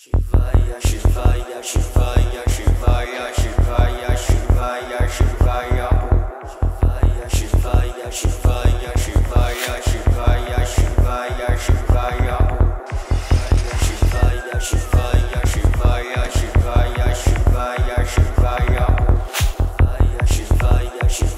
Shivaya, Shivaya, Shivaya, Shivaya, Shivaya, Shivaya, Shivaya, Shivaya, Shivaya, Shivaya, Shivaya, Shivaya, Shivaya, Shivaya, Shivaya, Shivaya, Shivaya, Shivaya, Shivaya, Shivaya, Shivaya, Shivaya, Shivaya, Shivaya, Shivaya, Shivaya.